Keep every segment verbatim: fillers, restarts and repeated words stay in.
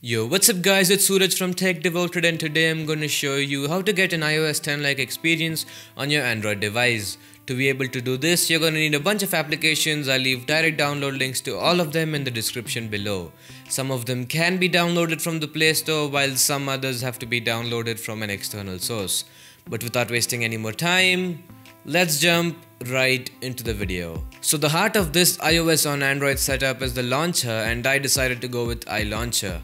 Yo, what's up guys, it's Suraj from Tech Devoted and today I'm going to show you how to get an i O S ten like experience on your Android device. To be able to do this, you're going to need a bunch of applications. I'll leave direct download links to all of them in the description below. Some of them can be downloaded from the Play Store while some others have to be downloaded from an external source. But without wasting any more time, let's jump right into the video. So the heart of this iOS on Android setup is the launcher and I decided to go with iLauncher.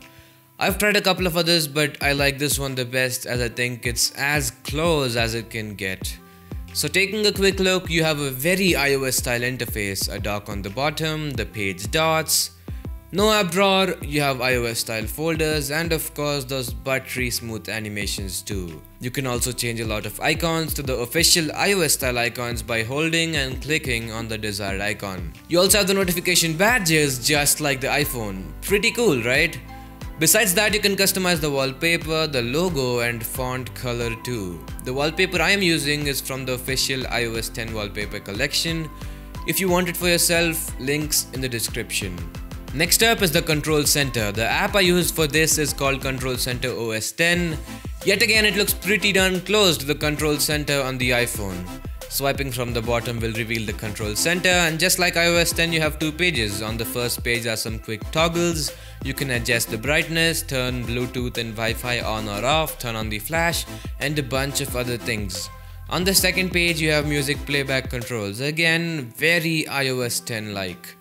I've tried a couple of others, but I like this one the best as I think it's as close as it can get. So taking a quick look, you have a very iOS style interface, a dock on the bottom, the page dots, no app drawer, you have iOS style folders and of course those buttery smooth animations too. You can also change a lot of icons to the official iOS style icons by holding and clicking on the desired icon. You also have the notification badges just like the iPhone. Pretty cool, right? Besides that, you can customize the wallpaper, the logo and font color too. The wallpaper I am using is from the official i O S ten wallpaper collection. If you want it for yourself, links in the description. Next up is the Control Center. The app I use for this is called Control Center O S ten. Yet again, it looks pretty darn close to the Control Center on the iPhone. Swiping from the bottom will reveal the Control Center, and just like i O S ten, you have two pages. On the first page are some quick toggles. You can adjust the brightness, turn Bluetooth and Wi-Fi on or off, turn on the flash and a bunch of other things. On the second page you have music playback controls, again very i O S ten like.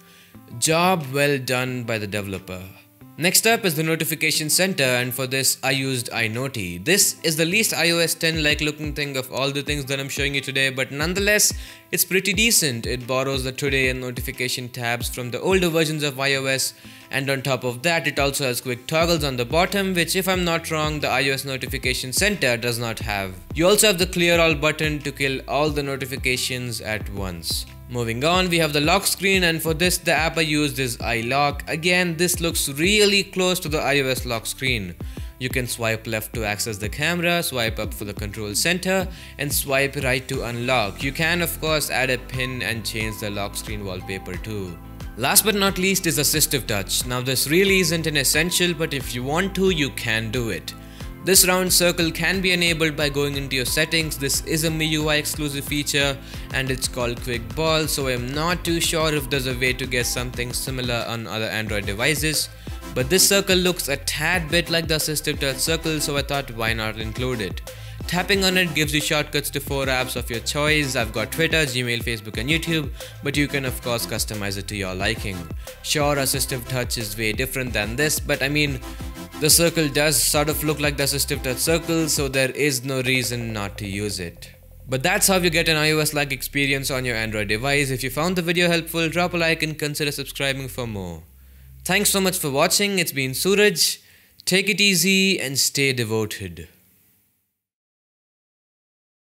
Job well done by the developer. Next up is the notification center, and for this I used iNoti. This is the least i O S ten like looking thing of all the things that I'm showing you today, but nonetheless it's pretty decent. It borrows the today and notification tabs from the older versions of iOS, and on top of that it also has quick toggles on the bottom, which if I'm not wrong the iOS notification center does not have. You also have the clear all button to kill all the notifications at once. Moving on, we have the lock screen, and for this the app I used is iLock. Again, this looks really close to the iOS lock screen. You can swipe left to access the camera, swipe up for the control center and swipe right to unlock. You can of course add a pin and change the lock screen wallpaper too. Last but not least is Assistive Touch. Now this really isn't an essential, but if you want to, you can do it. This round circle can be enabled by going into your settings. This is a M I U I exclusive feature and it's called Quick Ball, so I'm not too sure if there's a way to get something similar on other Android devices. But this circle looks a tad bit like the Assistive Touch circle, so I thought why not include it. Tapping on it gives you shortcuts to four apps of your choice. I've got Twitter, Gmail, Facebook and YouTube, but you can of course customize it to your liking. Sure, Assistive Touch is way different than this, but I mean, the circle does sort of look like the Assistive Touch circle, so there is no reason not to use it. But that's how you get an iOS-like experience on your Android device. If you found the video helpful, drop a like and consider subscribing for more. Thanks so much for watching. It's been Suraj. Take it easy and stay devoted.